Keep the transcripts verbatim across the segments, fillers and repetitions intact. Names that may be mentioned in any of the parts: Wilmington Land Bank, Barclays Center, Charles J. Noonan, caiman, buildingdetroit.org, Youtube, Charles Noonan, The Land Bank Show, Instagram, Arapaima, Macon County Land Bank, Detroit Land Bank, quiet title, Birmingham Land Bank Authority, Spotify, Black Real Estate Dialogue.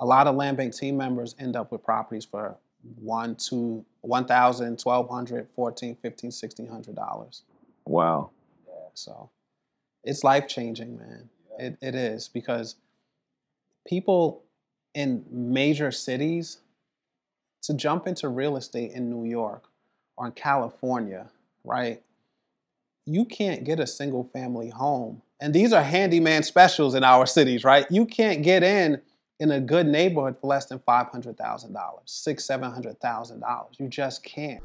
a lot of land bank team members end up with properties for one, two, one thousand, twelve hundred, fourteen, fifteen, sixteen hundred dollars. Wow. Yeah. So it's life changing, man. Yeah. It it is, because people in major cities, to jump into real estate in New York or in California, right? You can't get a single family home. And these are handyman specials in our cities, right? You can't get in in a good neighborhood for less than five hundred thousand dollars, six hundred thousand dollars, seven hundred thousand dollars. You just can't.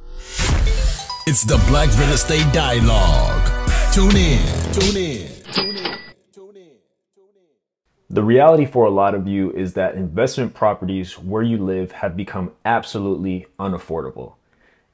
It's the Black Real Estate Dialogue. Tune in, tune in, tune in, tune in, tune in. The reality for a lot of you is that investment properties where you live have become absolutely unaffordable.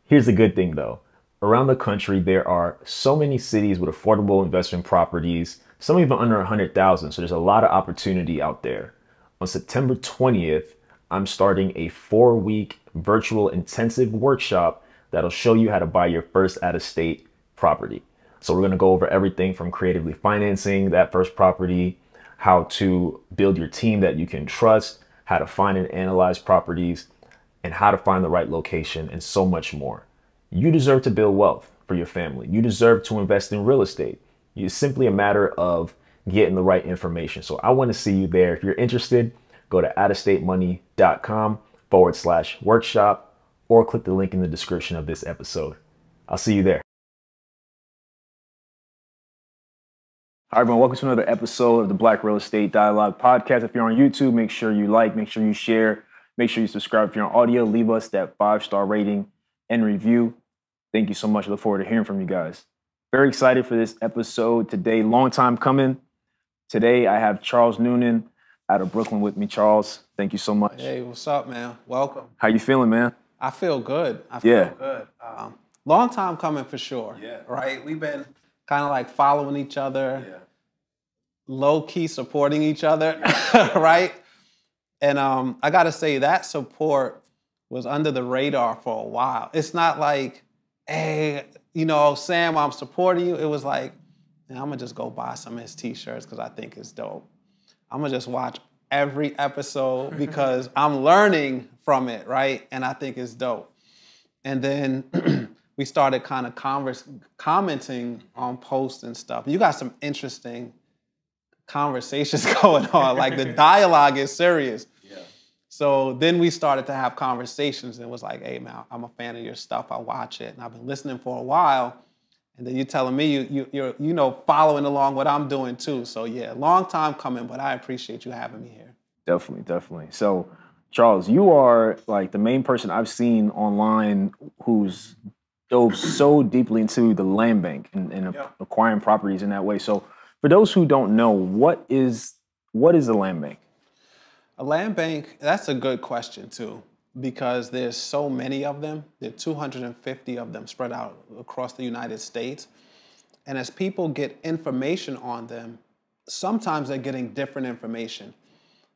Here's the good thing though. Around the country, there are so many cities with affordable investment properties, some even under one hundred thousand, so there's a lot of opportunity out there. On September twentieth, I'm starting a four-week virtual intensive workshop that'll show you how to buy your first out-of-state property. So we're gonna go over everything from creatively financing that first property, how to build your team that you can trust, how to find and analyze properties, and how to find the right location, and so much more. You deserve to build wealth for your family. You deserve to invest in real estate. It's simply a matter of getting the right information. So I want to see you there. If you're interested, go to out of state money dot com forward slash workshop or click the link in the description of this episode. I'll see you there. All right, everyone, welcome to another episode of the Black Real Estate Dialogue podcast. If you're on YouTube, make sure you like, make sure you share, make sure you subscribe. If you're on audio, leave us that five-star rating and review. Thank you so much. I look forward to hearing from you guys. Very excited for this episode today. Long time coming. Today, I have Charles Noonan out of Brooklyn with me. Charles, thank you so much. Hey, what's up, man? Welcome. How you feeling, man? I feel good. I feel yeah. good. Um, long time coming for sure. Yeah. Right? We've been kind of like following each other, yeah. low-key supporting each other, yeah. right? And um, I got to say, that support was under the radar for a while. It's not like, hey, you know, Sam, I'm supporting you. It was like, man, I'm gonna just go buy some of his t-shirts because I think it's dope. I'm gonna just watch every episode because I'm learning from it, right? And I think it's dope. And then we started kind of converse, commenting on posts and stuff. You got some interesting conversations going on. Like the dialogue is serious. So then we started to have conversations and it was like, hey, man, I'm a fan of your stuff. I watch it and I've been listening for a while. And then you're telling me you, you, you're, you know, following along what I'm doing too. So yeah, long time coming, but I appreciate you having me here. Definitely, definitely. So Charles, you are like the main person I've seen online who's dove so deeply into the land bank and, and yep. acquiring properties in that way. So for those who don't know, what is, what is the land bank? A land bank, that's a good question too, because there's so many of them. There are two hundred fifty of them spread out across the United States. And as people get information on them, sometimes they're getting different information.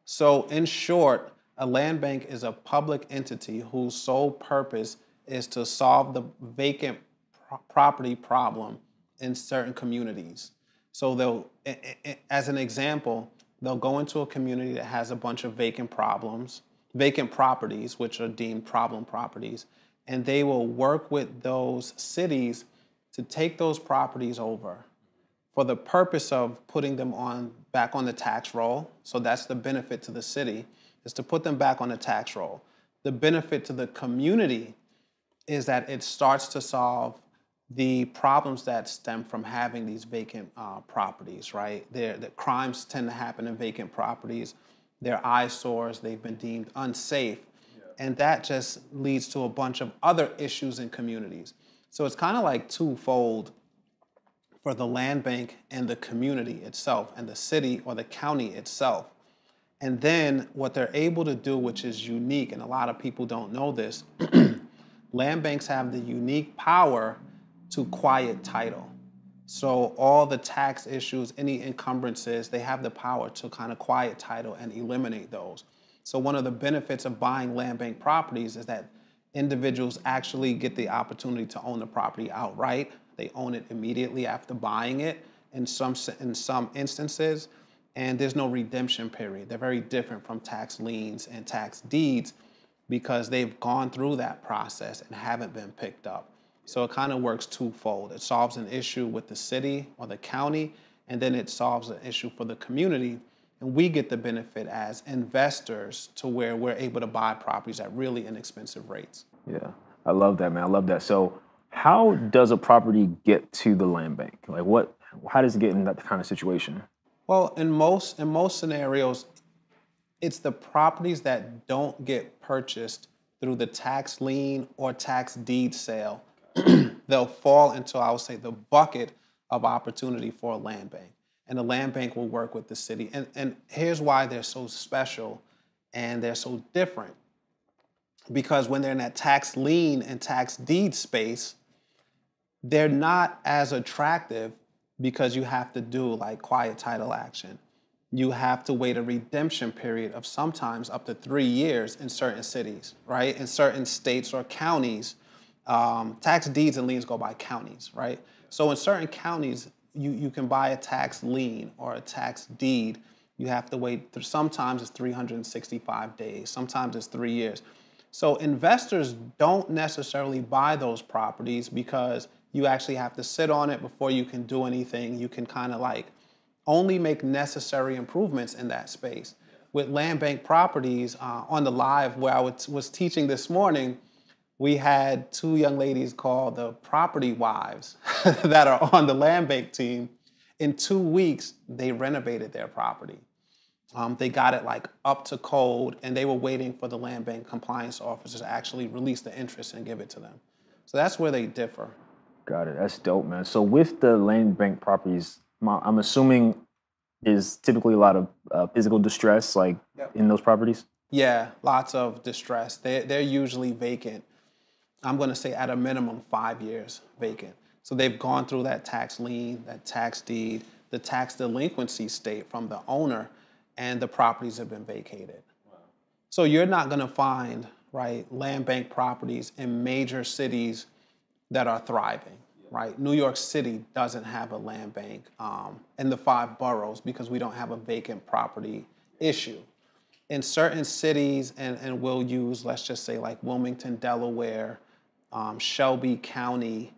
So in short, a land bank is a public entity whose sole purpose is to solve the vacant pro- property problem in certain communities. So they'll, as an example, they'll go into a community that has a bunch of vacant problems, vacant properties, which are deemed problem properties, and they will work with those cities to take those properties over for the purpose of putting them on back on the tax roll. So that's the benefit to the city, is to put them back on the tax roll. The benefit to the community is that it starts to solve the problems that stem from having these vacant uh, properties, right? They're, the crimes tend to happen in vacant properties. They're eyesores. They've been deemed unsafe. Yeah. And that just leads to a bunch of other issues in communities. So it's kind of like twofold for the land bank and the community itself and the city or the county itself. And then what they're able to do, which is unique, and a lot of people don't know this, land banks have the unique power to quiet title. So all the tax issues, any encumbrances, they have the power to kind of quiet title and eliminate those. So one of the benefits of buying land bank properties is that individuals actually get the opportunity to own the property outright. They own it immediately after buying it. In some, in some instances, and there's no redemption period. They're very different from tax liens and tax deeds because they've gone through that process and haven't been picked up. So it kind of works twofold. It solves an issue with the city or the county, and then it solves an issue for the community. And we get the benefit as investors to where we're able to buy properties at really inexpensive rates. Yeah, I love that, man. I love that. So how does a property get to the land bank? Like what, how does it get in that kind of situation? Well, in most, in most scenarios, it's the properties that don't get purchased through the tax lien or tax deed sale. They'll fall into, I would say, the bucket of opportunity for a land bank. And the land bank will work with the city. And, and here's why they're so special and they're so different. Because when they're in that tax lien and tax deed space, they're not as attractive because you have to do like quiet title action. You have to wait a redemption period of sometimes up to three years in certain cities, right? In certain states or counties, um, tax deeds and liens go by counties, right? So in certain counties, you, you can buy a tax lien or a tax deed. You have to wait, sometimes it's three hundred sixty-five days, sometimes it's three years. So investors don't necessarily buy those properties because you actually have to sit on it before you can do anything. You can kind of like only make necessary improvements in that space. With land bank properties, uh, on the live where I was, was teaching this morning, we had two young ladies called the property wives that are on the land bank team. In two weeks, they renovated their property. Um, they got it like up to code, and they were waiting for the land bank compliance officers to actually release the interest and give it to them. So that's where they differ. Got it. That's dope, man. So with the land bank properties, I'm assuming is typically a lot of uh, physical distress, like yep. in those properties? Yeah, lots of distress. They're, they're usually vacant. I'm going to say at a minimum five years vacant. So they've gone through that tax lien, that tax deed, the tax delinquency state from the owner, and the properties have been vacated. Wow. So you're not going to find, right, land bank properties in major cities that are thriving, yeah. right? New York City doesn't have a land bank um, in the five boroughs because we don't have a vacant property issue. In certain cities, and, and we'll use, let's just say like Wilmington, Delaware, um, Shelby County,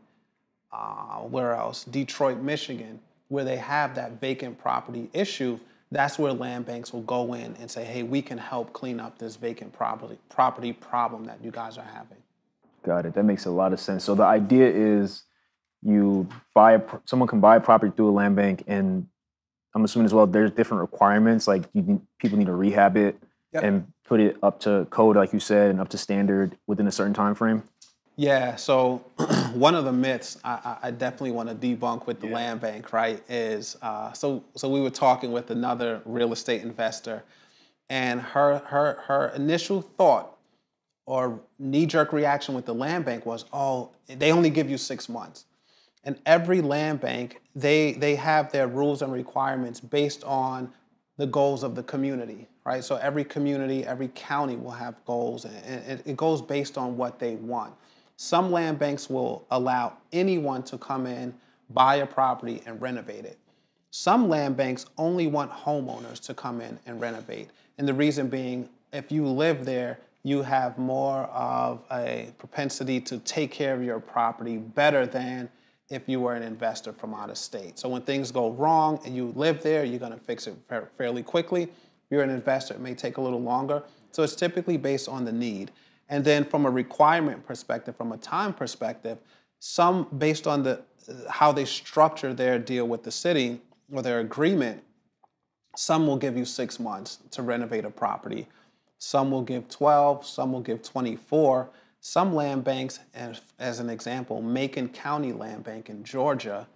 uh, where else? Detroit, Michigan, where they have that vacant property issue, that's where land banks will go in and say, hey, we can help clean up this vacant property, property problem that you guys are having. Got it. That makes a lot of sense. So the idea is you buy, a, someone can buy a property through a land bank, and I'm assuming as well there's different requirements, like you need, people need to rehab it yep. and put it up to code, like you said, and up to standard within a certain time frame. Yeah, so one of the myths I, I definitely want to debunk with the yeah. land bank, right, is uh, so so we were talking with another real estate investor, and her her her initial thought or knee-jerk reaction with the land bank was, oh, they only give you six months. And every land bank, they they have their rules and requirements based on the goals of the community, right? So every community, every county will have goals, and it goes based on what they want. Some land banks will allow anyone to come in, buy a property, and renovate it. Some land banks only want homeowners to come in and renovate. And the reason being, if you live there, you have more of a propensity to take care of your property better than if you were an investor from out of state. So when things go wrong and you live there, you're going to fix it fairly quickly. If you're an investor, it may take a little longer. So it's typically based on the need. And then from a requirement perspective, from a time perspective, some based on the how they structure their deal with the city or their agreement, some will give you six months to renovate a property. Some will give twelve, some will give twenty-four. Some land banks, as, as an example, Macon County Land Bank in Georgia,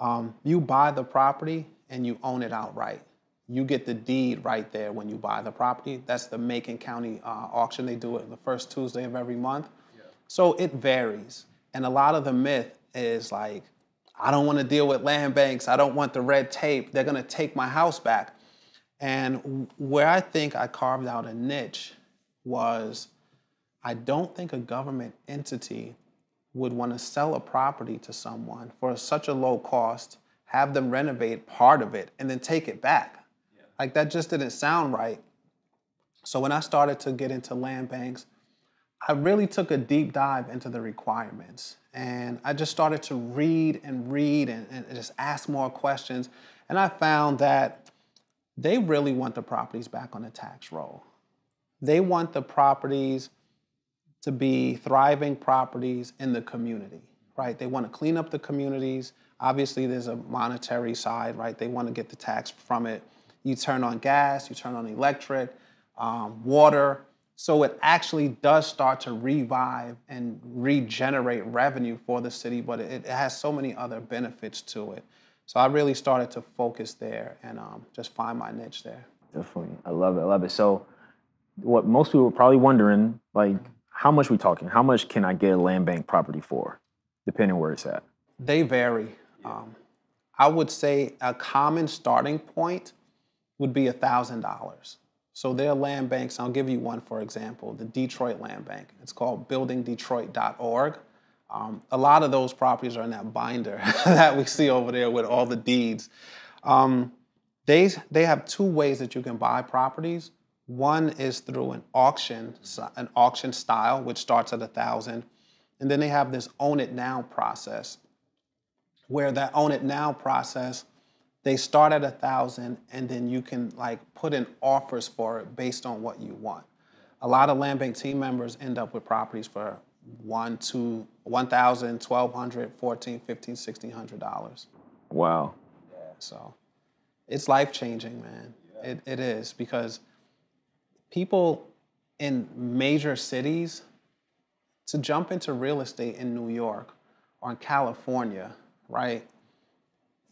um, you buy the property and you own it outright. You get the deed right there when you buy the property. That's the Macon County uh, auction. They do it the first Tuesday of every month. Yeah. So it varies. And a lot of the myth is like, I don't want to deal with land banks. I don't want the red tape. They're going to take my house back. And where I think I carved out a niche was I don't think a government entity would want to sell a property to someone for such a low cost, have them renovate part of it, and then take it back. Like, that just didn't sound right. So when I started to get into land banks, I really took a deep dive into the requirements. And I just started to read and read and, and just ask more questions. And I found that they really want the properties back on the tax roll. They want the properties to be thriving properties in the community, right? They want to clean up the communities. Obviously, there's a monetary side, right? They want to get the tax from it. You turn on gas, you turn on electric, um, water. So it actually does start to revive and regenerate revenue for the city, but it, it has so many other benefits to it. So I really started to focus there and um, just find my niche there. Definitely. I love it. I love it. So what most people are probably wondering, like, how much are we talking? How much can I get a land bank property for, depending where it's at? They vary. Um, I would say a common starting point would be one thousand dollars. So there are land banks, I'll give you one for example, the Detroit Land Bank. It's called building detroit dot org. Um, a lot of those properties are in that binder that we see over there with all the deeds. Um, they, they have two ways that you can buy properties. One is through an auction, an auction style, which starts at one thousand dollars. And then they have this own it now process, where that own it now process, they start at one thousand dollars and then you can like put in offers for it based on what you want. A lot of land bank team members end up with properties for one thousand, twelve hundred dollars, fourteen hundred dollars, fifteen hundred dollars, sixteen hundred dollars. Wow. Yeah, so it's life-changing, man. Yeah. It, it is, because people in major cities, to jump into real estate in New York or in California, right?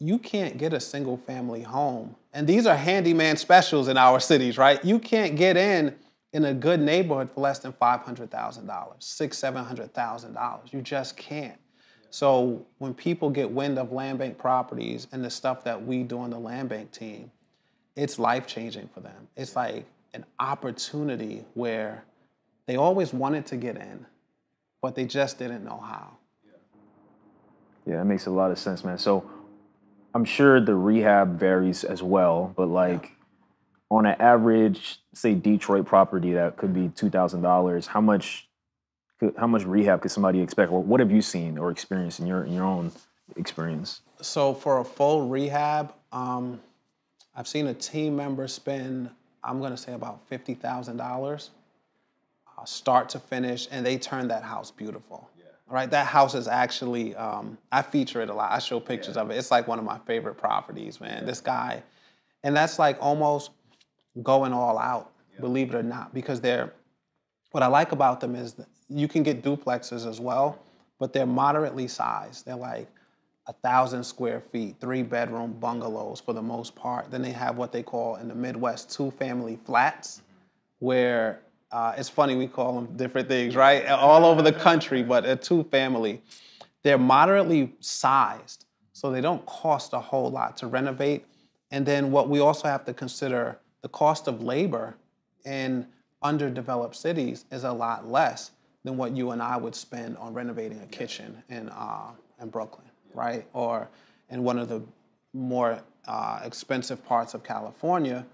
You can't get a single family home. And these are handyman specials in our cities, right? You can't get in in a good neighborhood for less than five hundred thousand dollars, six, seven hundred thousand dollars. You just can't. So when people get wind of land bank properties and the stuff that we do on the land bank team, it's life-changing for them. It's like an opportunity where they always wanted to get in, but they just didn't know how. Yeah, that makes a lot of sense, man. So I'm sure the rehab varies as well, but like, yeah, on an average, say Detroit property that could be two thousand dollars, how much how much rehab could somebody expect? Or what have you seen or experienced in your in your own experience? So for a full rehab, um, I've seen a team member spend, I'm going to say about fifty thousand dollars, uh, start to finish, and they turn that house beautiful. Right, that house is actually, um, I feature it a lot. I show pictures, yeah, of it. It's like one of my favorite properties, man, yeah, this guy. And that's like almost going all out, yeah, believe it or not, because they're, what I like about them is that you can get duplexes as well, but they're moderately sized. They're like one thousand square feet, three bedroom bungalows for the most part. Then they have what they call in the Midwest two family flats, mm-hmm, where Uh, it's funny, we call them different things, right? All over the country, but a two-family. They're moderately sized, so they don't cost a whole lot to renovate. And then what we also have to consider, the cost of labor in underdeveloped cities is a lot less than what you and I would spend on renovating a kitchen in, uh, in Brooklyn, right? Or in one of the more uh, expensive parts of California,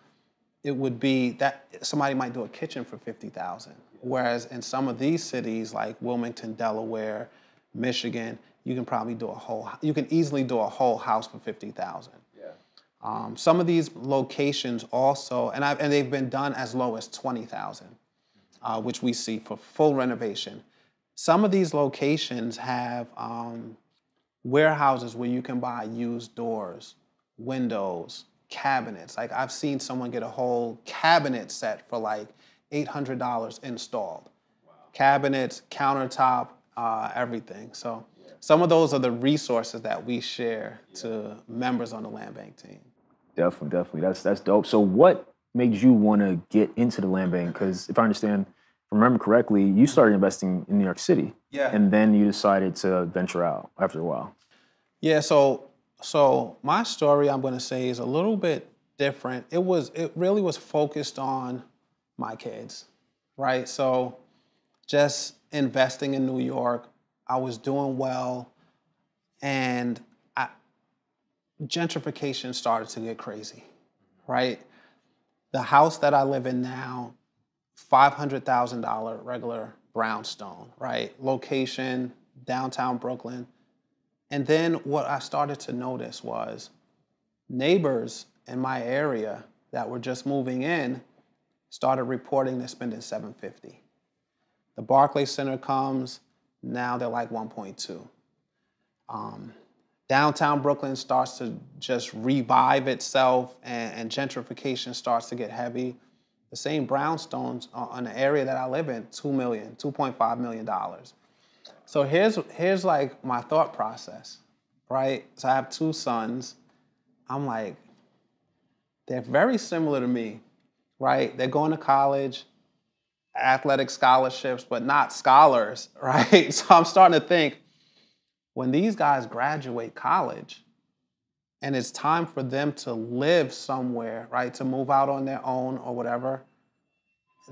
it would be that somebody might do a kitchen for fifty thousand dollars. Whereas in some of these cities like Wilmington, Delaware, Michigan, you can probably do a whole, you can easily do a whole house for fifty thousand dollars. Yeah. Um, some of these locations also, and, I've, and they've been done as low as twenty thousand dollars, uh, which we see for full renovation. Some of these locations have um, warehouses where you can buy used doors, windows, cabinets. Like, I've seen someone get a whole cabinet set for like eight hundred dollars installed. Wow. Cabinets, countertop, uh, everything. So yeah, some of those are the resources that we share, yeah, to members on the land bank team. Definitely, definitely. That's, that's dope. So what made you want to get into the land bank? Because if I understand, if I remember correctly, you started investing in New York City. Yeah. And then you decided to venture out after a while. Yeah, so So my story, I'm going to say, is a little bit different. It was, it really was focused on my kids, right? So just investing in New York, I was doing well, and I, gentrification started to get crazy, right? The house that I live in now, five hundred thousand dollars regular brownstone, right? Location, downtown Brooklyn. And then what I started to notice was neighbors in my area that were just moving in started reporting they're spending seven hundred fifty dollars. The Barclays Center comes, now they're like one point two. Um, downtown Brooklyn starts to just revive itself, and, and gentrification starts to get heavy. The same brownstones on the area that I live in, two million dollars, two point five million dollars. So here's, here's like my thought process, right? So I have two sons. I'm like, they're very similar to me, right? They're going to college, athletic scholarships, but not scholars, right? So I'm starting to think, when these guys graduate college and it's time for them to live somewhere, right, to move out on their own or whatever,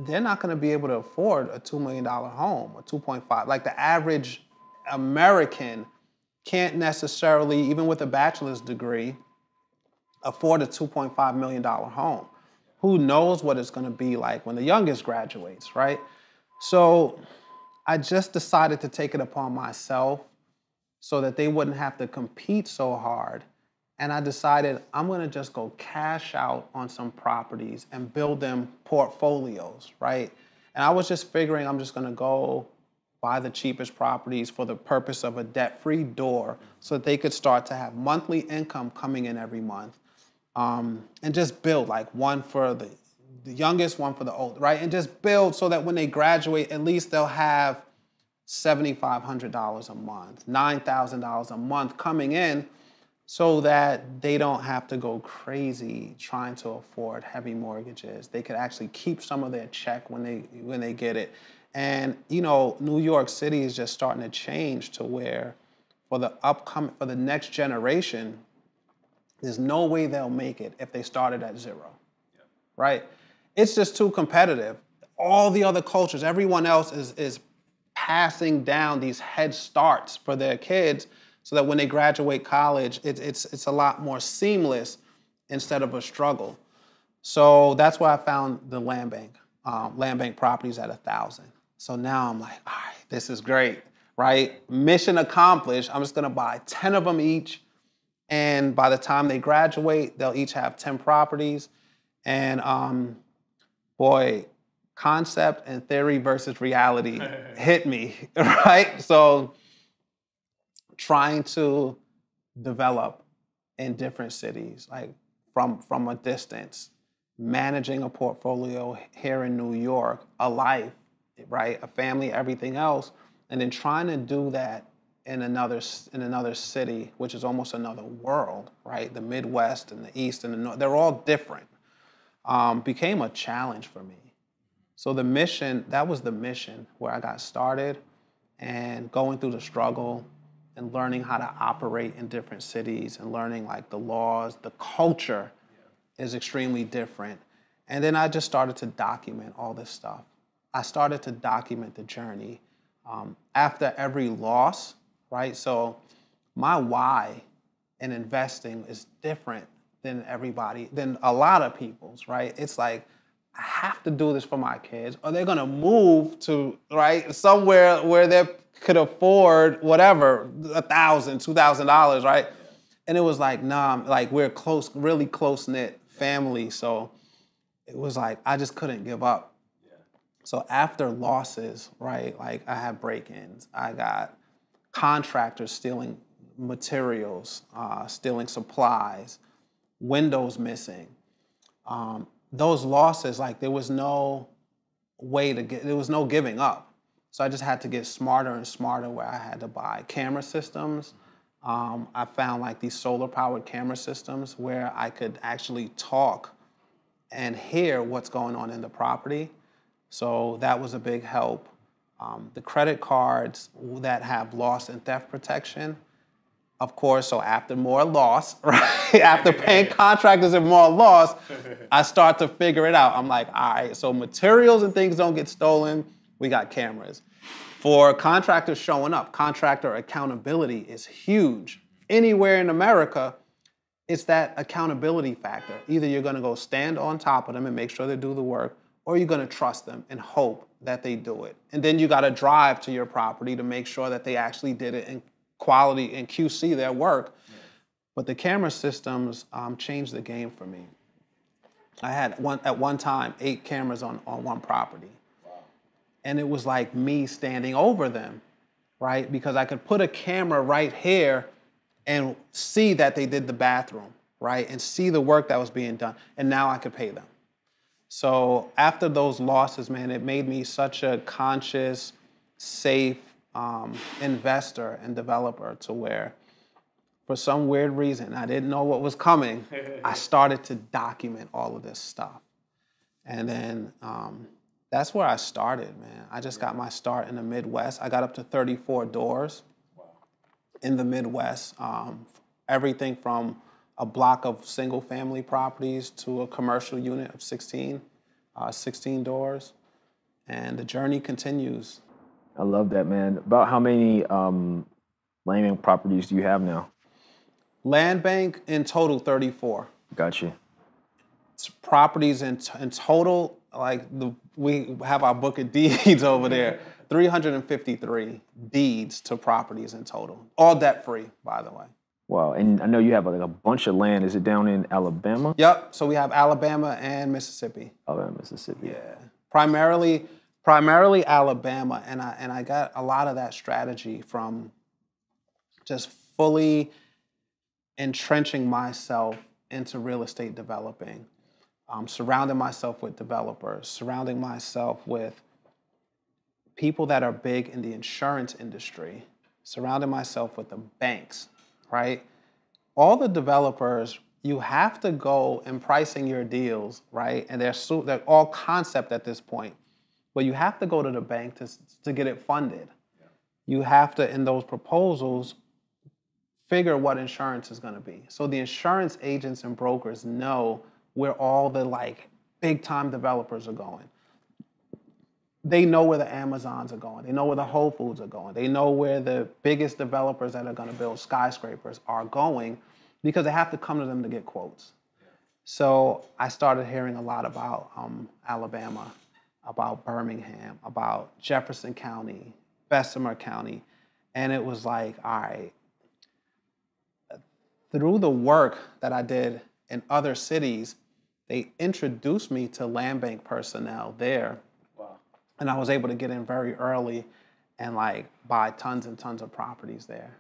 they're not going to be able to afford a two million dollar home or two point five. Like the average American can't necessarily, even with a bachelor's degree, afford a two point five million dollar home. Who knows what it's going to be like when the youngest graduates, right? So I just decided to take it upon myself so that they wouldn't have to compete so hard. And I decided I'm going to just go cash out on some properties and build them portfolios, right? And I was just figuring I'm just going to go buy the cheapest properties for the purpose of a debt-free door so that they could start to have monthly income coming in every month. Um, and just build, like one for the, the youngest, one for the old, right? And just build so that when they graduate, at least they'll have seven thousand five hundred dollars a month, nine thousand dollars a month coming in so that they don't have to go crazy trying to afford heavy mortgages. They could actually keep some of their check when they, when they get it. And, you know, New York City is just starting to change to where for the upcoming, for the next generation, there's no way they'll make it if they started at zero, yeah. Right? It's just too competitive. All the other cultures, everyone else is, is passing down these head starts for their kids so that when they graduate college, it, it's, it's a lot more seamless instead of a struggle. So that's why I found the land bank, um, land bank properties at one thousand. So now I'm like, all right, this is great, right? Mission accomplished. I'm just gonna buy ten of them each. And by the time they graduate, they'll each have ten properties. And um, boy, concept and theory versus reality hit me, right? So trying to develop in different cities, like from, from a distance, managing a portfolio here in New York, a life, right? A family, everything else. And then trying to do that in another in another city, which is almost another world, right? The Midwest and the East and the North, they're all different, um, became a challenge for me. So the mission, that was the mission where I got started, and going through the struggle and learning how to operate in different cities and learning like the laws, the culture is extremely different. And then I just started to document all this stuff. I started to document the journey um, after every loss, right? So my why in investing is different than everybody, than a lot of people's, right? It's like, I have to do this for my kids or they're gonna move to, right, somewhere where they could afford whatever, one thousand dollars, two thousand dollars, right? And it was like, nah, like we're close, really close-knit family. So it was like, I just couldn't give up. Yeah. So after losses, right, like I had break-ins, I got contractors stealing materials, uh, stealing supplies, windows missing. Um, those losses, like there was no way to get, there was no giving up. So I just had to get smarter and smarter where I had to buy camera systems. Um, I found like these solar powered camera systems where I could actually talk and hear what's going on in the property. So that was a big help. Um, the credit cards that have loss and theft protection, of course, so after more loss, right? After paying contractors and more loss, I start to figure it out. I'm like, all right, so materials and things don't get stolen. We got cameras. For contractors showing up, contractor accountability is huge. Anywhere in America, it's that accountability factor. Either you're going to go stand on top of them and make sure they do the work, or you're going to trust them and hope that they do it. And then you got to drive to your property to make sure that they actually did it and quality and Q C their work. Yeah. But the camera systems um, changed the game for me. I had one at one time eight cameras on, on one property. Wow. And it was like me standing over them, right? Because I could put a camera right here and see that they did the bathroom, right? And see the work that was being done. And now I could pay them. So after those losses, man, it made me such a conscious, safe um, investor and developer to where, for some weird reason, I didn't know what was coming, I started to document all of this stuff. And then um, that's where I started, man. I just got my start in the Midwest. I got up to thirty-four doors in the Midwest, um, everything from a block of single family properties to a commercial unit of sixteen, uh, sixteen doors. And the journey continues. I love that, man. About how many um, land bank properties do you have now? Land bank in total, thirty-four. Gotcha. It's properties in, t in total, like the, we have our book of deeds over there. three hundred fifty-three deeds to properties in total. All debt-free, by the way. Wow, and I know you have like a bunch of land. Is it down in Alabama? Yep, so we have Alabama and Mississippi. Alabama, Mississippi. Yeah, primarily primarily Alabama, and I, and I got a lot of that strategy from just fully entrenching myself into real estate developing, um, surrounding myself with developers, surrounding myself with people that are big in the insurance industry, surrounding myself with the banks, right? All the developers, you have to go in pricing your deals, right? And they're, so, they're all concept at this point, but you have to go to the bank to, to get it funded. Yeah. You have to, in those proposals, figure what insurance is gonna be. So the insurance agents and brokers know where all the like big time developers are going. They know where the Amazons are going. They know where the Whole Foods are going. They know where the biggest developers that are going to build skyscrapers are going, because they have to come to them to get quotes. Yeah. So I started hearing a lot about um, Alabama, about Birmingham, about Jefferson County, Bessemer County. And it was like, all right, through the work that I did in other cities, they introduced me to land bank personnel there. And I was able to get in very early and like buy tons and tons of properties there.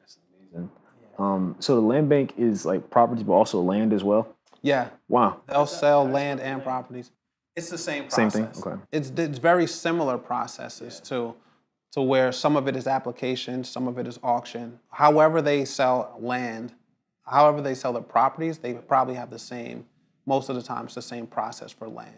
That's amazing. Yeah. Um, so the land bank is like properties, but also land as well? Yeah. Wow. They'll sell land and properties. It's the same process. Same thing, okay. It's, it's very similar processes, yeah, to, to where some of it is application, some of it is auction. However they sell land, however they sell the properties, they probably have the same, most of the time it's the same process for land.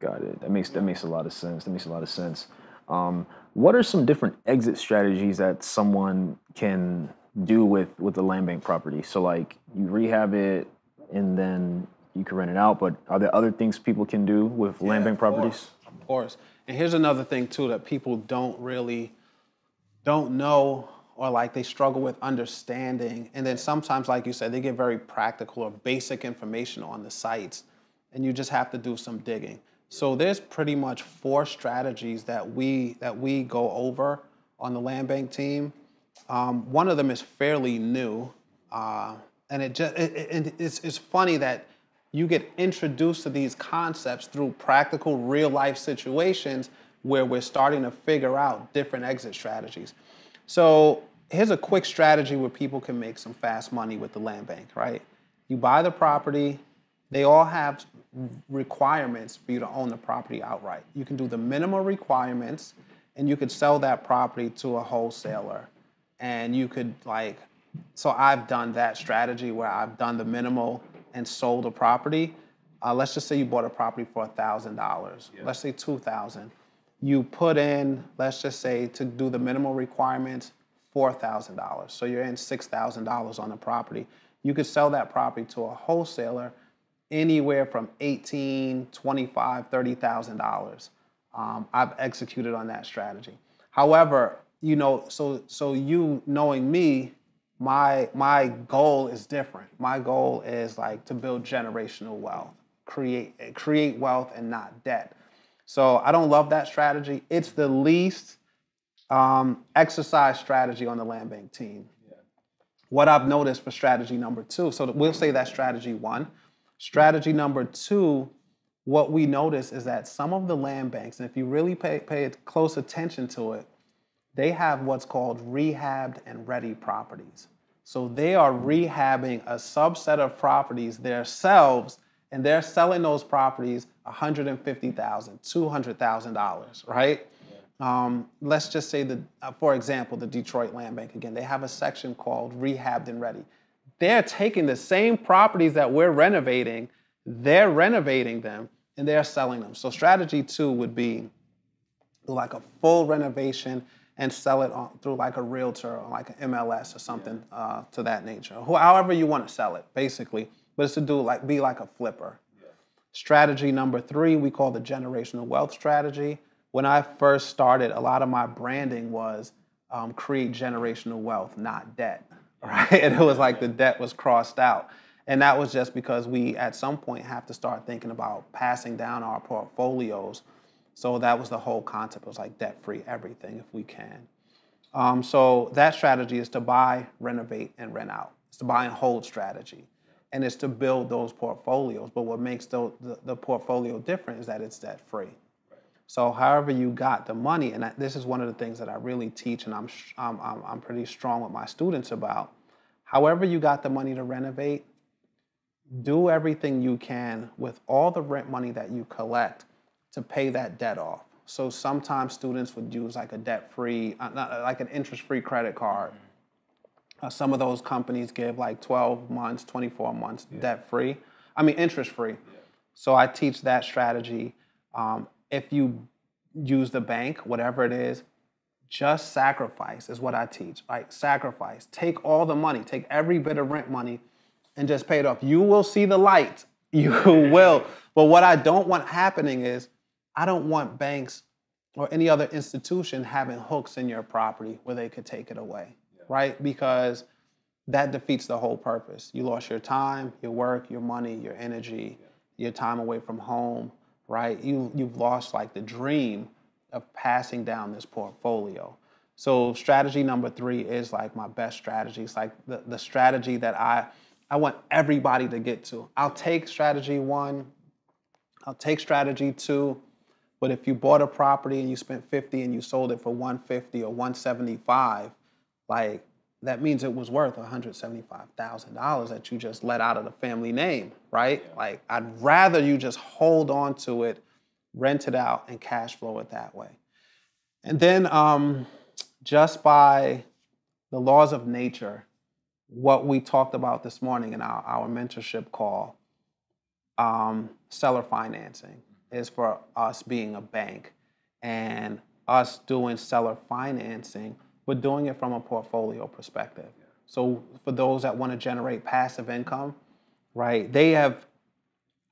Got it. That makes that makes a lot of sense. That makes a lot of sense. Um, what are some different exit strategies that someone can do with with the land bank property? So like you rehab it and then you can rent it out. But are there other things people can do with yeah, land bank properties? Of course. Of course. And here's another thing too that people don't really don't know, or like they struggle with understanding. And then sometimes, like you said, they get very practical or basic information on the sites, and you just have to do some digging. So there's pretty much four strategies that we that we go over on the land bank team. Um, one of them is fairly new, uh, and it just it, it, it's it's funny that you get introduced to these concepts through practical real life situations where we're starting to figure out different exit strategies. So here's a quick strategy where people can make some fast money with the land bank. Right, you buy the property. They all have requirements for you to own the property outright. You can do the minimal requirements, and you could sell that property to a wholesaler. And you could like, so I've done that strategy where I've done the minimal and sold a property. Uh, let's just say you bought a property for one thousand dollars. Yeah. Let's say two thousand dollars. You put in, let's just say to do the minimal requirements, four thousand dollars. So you're in six thousand dollars on the property. You could sell that property to a wholesaler anywhere from eighteen thousand dollars, twenty-five thousand dollars, thirty thousand dollars. Um, I've executed on that strategy. However, you know, so so you knowing me, my my goal is different. My goal is like to build generational wealth, create create wealth and not debt. So I don't love that strategy. It's the least um, exercise strategy on the land bank team. Yeah. What I've noticed for strategy number two, so we'll say that's strategy one. Strategy number two, what we notice is that some of the land banks, and if you really pay, pay close attention to it, they have what's called rehabbed and ready properties. So they are rehabbing a subset of properties themselves, and they're selling those properties one hundred fifty thousand dollars, two hundred thousand dollars, right? Yeah. Um, let's just say, that, uh, for example, the Detroit Land Bank, again, they have a section called rehabbed and ready. They're taking the same properties that we're renovating, they're renovating them, and they're selling them. So strategy two would be like a full renovation and sell it on, through like a realtor or like an M L S or something, yeah, uh, to that nature. However you want to sell it, basically. But it's to do like, be like a flipper. Yeah. Strategy number three, we call the generational wealth strategy. When I first started, a lot of my branding was um, create generational wealth, not debt, right? And it was like the debt was crossed out. And that was just because we, at some point, have to start thinking about passing down our portfolios. So that was the whole concept. It was like debt-free everything if we can. Um, so that strategy is to buy, renovate, and rent out. It's the buy and hold strategy. And it's to build those portfolios. But what makes the, the, the portfolio different is that it's debt-free. Right. So however you got the money, and I, this is one of the things that I really teach, and I'm, I'm, I'm pretty strong with my students about, however you got the money to renovate, do everything you can with all the rent money that you collect to pay that debt off. So sometimes students would use like a debt-free, uh, not, like an interest-free credit card. Uh, some of those companies give like twelve months, twenty-four months, yeah, debt-free. I mean, interest-free. Yeah. So I teach that strategy. Um, if you use the bank, whatever it is, just sacrifice is what I teach. Like sacrifice. Take all the money. Take every bit of rent money and just pay it off. You will see the light. You will. But what I don't want happening is, I don't want banks or any other institution having hooks in your property where they could take it away, yeah, right? Because that defeats the whole purpose. You lost your time, your work, your money, your energy, yeah, your time away from home, right? You, you've lost like the dream of passing down this portfolio. So strategy number three is like my best strategy. It's like the, the strategy that I, I want everybody to get to. I'll take strategy one, I'll take strategy two, but if you bought a property and you spent fifty thousand dollars and you sold it for one hundred fifty thousand dollars or one hundred seventy-five thousand dollars, like that means it was worth one hundred seventy-five thousand dollars that you just let out of the family name, right? Yeah. Like I'd rather you just hold on to it, rent it out, and cash flow it that way. And then um, just by the laws of nature, what we talked about this morning in our, our mentorship call, um, seller financing, is for us being a bank and us doing seller financing, but doing it from a portfolio perspective. Yeah. So for those that want to generate passive income, right, they have,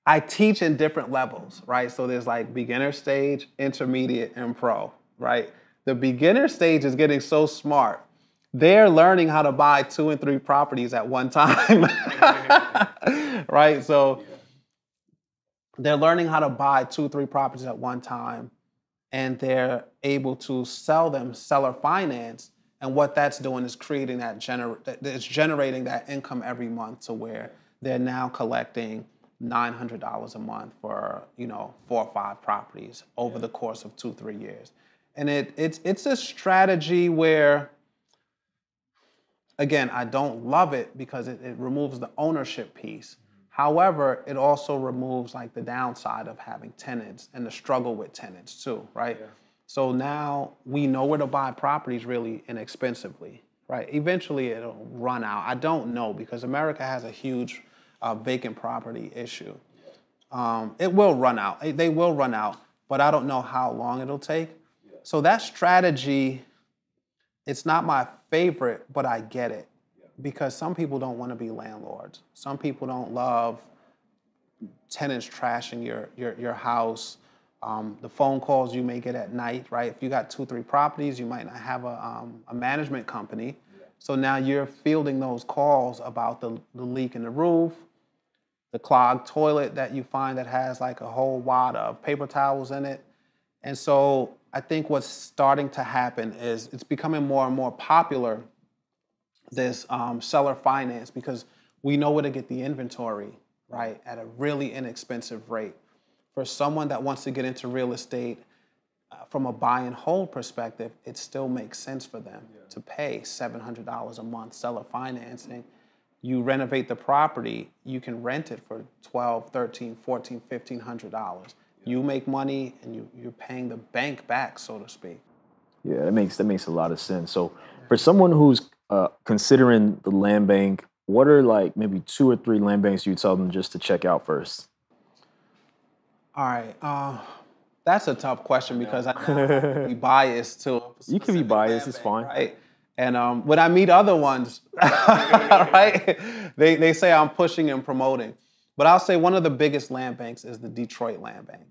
I teach in different levels, right? So there's like beginner stage, intermediate, and pro, right? The beginner stage is getting so smart. They're learning how to buy two and three properties at one time, right? So yeah. They're learning how to buy two, three properties at one time, and they're able to sell them, seller finance. And what that's doing is creating that gener- it's generating that income every month to where they're now collecting nine hundred dollars a month for, you know, four or five properties over yeah. the course of two, three years. And it it's it's a strategy where, again, I don't love it because it, it removes the ownership piece. However, it also removes like the downside of having tenants and the struggle with tenants too, right? Yeah. So now we know where to buy properties really inexpensively, right? Eventually it'll run out. I don't know because America has a huge uh, vacant property issue. Um, it will run out. They will run out, but I don't know how long it'll take. Yeah. So that strategy, it's not my favorite, but I get it. Because some people don't want to be landlords. Some people don't love tenants trashing your your, your house. Um, the phone calls you may get at night, right? If you got two, three properties, you might not have a, um, a management company. Yeah. So now you're fielding those calls about the, the leak in the roof, the clogged toilet that you find that has like a whole wad of paper towels in it. And so I think what's starting to happen is it's becoming more and more popular, this um, seller finance, because we know where to get the inventory, right, at a really inexpensive rate. For someone that wants to get into real estate uh, from a buy and hold perspective, it still makes sense for them yeah. to pay seven hundred dollars a month seller financing. You renovate the property, you can rent it for twelve, thirteen, fourteen, fifteen hundred dollars. You make money and you, you're paying the bank back, so to speak. Yeah, that makes, that makes a lot of sense. So for someone who's uh, considering the land bank, what are like maybe two or three land banks you tell them just to check out first? All right. Uh, that's a tough question because I can be biased to a specific You can be biased, land it's bank, fine. Right? And um, when I meet other ones, right, they, they say I'm pushing and promoting. But I'll say one of the biggest land banks is the Detroit Land Bank.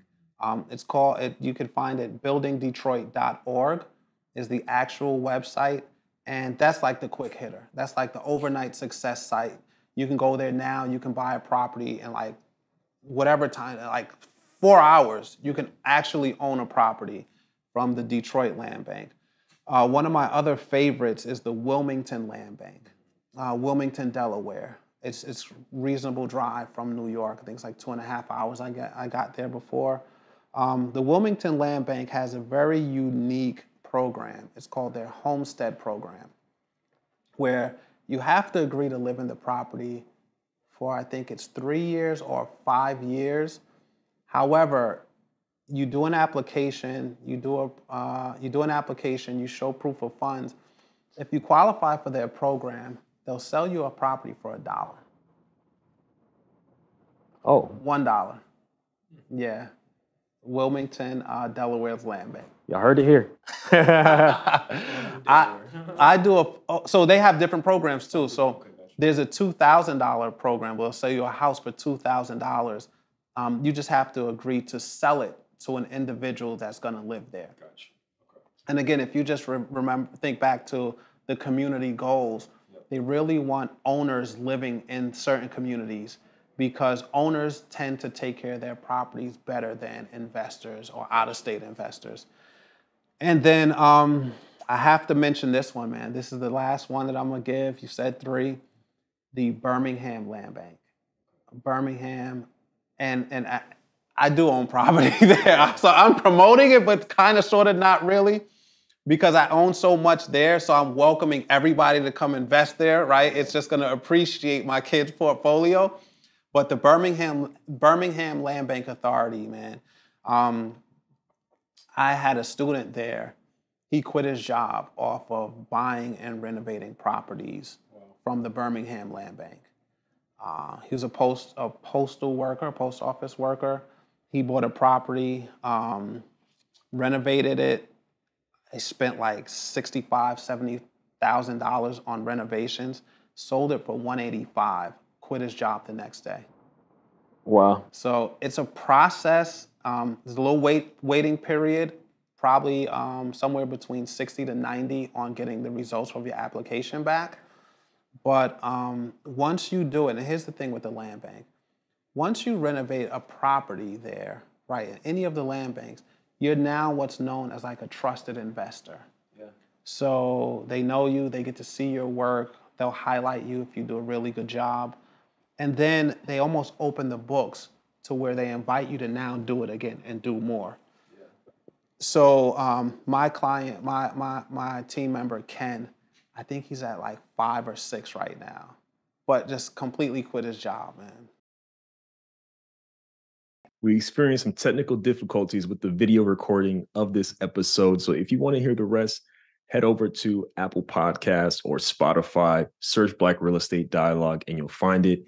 Um, it's called, it, you can find it, building detroit dot org is the actual website. And that's like the quick hitter. That's like the overnight success site. You can go there now, you can buy a property in like whatever time, like four hours, you can actually own a property from the Detroit Land Bank. Uh, one of my other favorites is the Wilmington Land Bank, uh, Wilmington, Delaware. It's, it's reasonable drive from New York. I think it's like two and a half hours I got, I got there before. Um, the Wilmington Land Bank has a very unique program. It's called their Homestead Program, where you have to agree to live in the property for I think it's three years or five years. However, you do an application, you do, a, uh, you do an application, you show proof of funds. If you qualify for their program, they'll sell you a property for a dollar. Oh. One dollar. Yeah. Wilmington, uh, Delaware's land bank. Y'all heard it here. I, I do a, oh, so they have different programs too. So there's a two thousand dollar program where they'll sell you a house for two thousand dollars. Um, you just have to agree to sell it to an individual that's gonna live there. Gotcha. Okay. And again, if you just re remember, think back to the community goals, they really want owners living in certain communities because owners tend to take care of their properties better than investors or out-of-state investors. And then um, I have to mention this one, man. This is the last one that I'm going to give. You said three. The Birmingham Land Bank. Birmingham. And, and I, I do own property there. So I'm promoting it, but kind of, sort of, not really. Because I own so much there, so I'm welcoming everybody to come invest there, right? It's just gonna appreciate my kids' portfolio. But the Birmingham, Birmingham Land Bank Authority, man, um, I had a student there. He quit his job off of buying and renovating properties from the Birmingham Land Bank. Uh, he was a, post, a postal worker, post office worker. He bought a property, um, renovated it. They spent like sixty-five thousand, seventy thousand dollars on renovations, sold it for one eighty-five, quit his job the next day. Wow. So it's a process. Um, there's a little wait, waiting period, probably um, somewhere between sixty to ninety on getting the results of your application back. But um, once you do it, and here's the thing with the land bank, once you renovate a property there, right, in any of the land banks, you're now what's known as like a trusted investor. Yeah. So they know you, they get to see your work, they'll highlight you if you do a really good job. And then they almost open the books to where they invite you to now do it again and do more. Yeah. So um, my client, my, my, my team member, Ken, I think he's at like five or six right now, but just completely quit his job, man. We experienced some technical difficulties with the video recording of this episode. So if you want to hear the rest, head over to Apple Podcasts or Spotify, search Black Real Estate Dialogue, and you'll find it.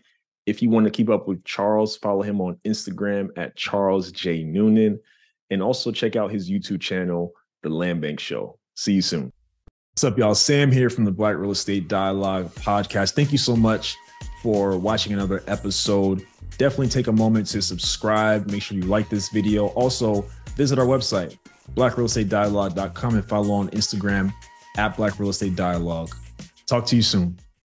If you want to keep up with Charles, follow him on Instagram at Charles J. Noonan, and also check out his YouTube channel, The Land Bank Show. See you soon. What's up, y'all? Sam here from the Black Real Estate Dialogue podcast. Thank you so much for watching another episode. Definitely take a moment to subscribe. Make sure you like this video. Also, visit our website, black real estate dialogue dot com, and follow on Instagram at Black Real Estate Dialogue. Talk to you soon.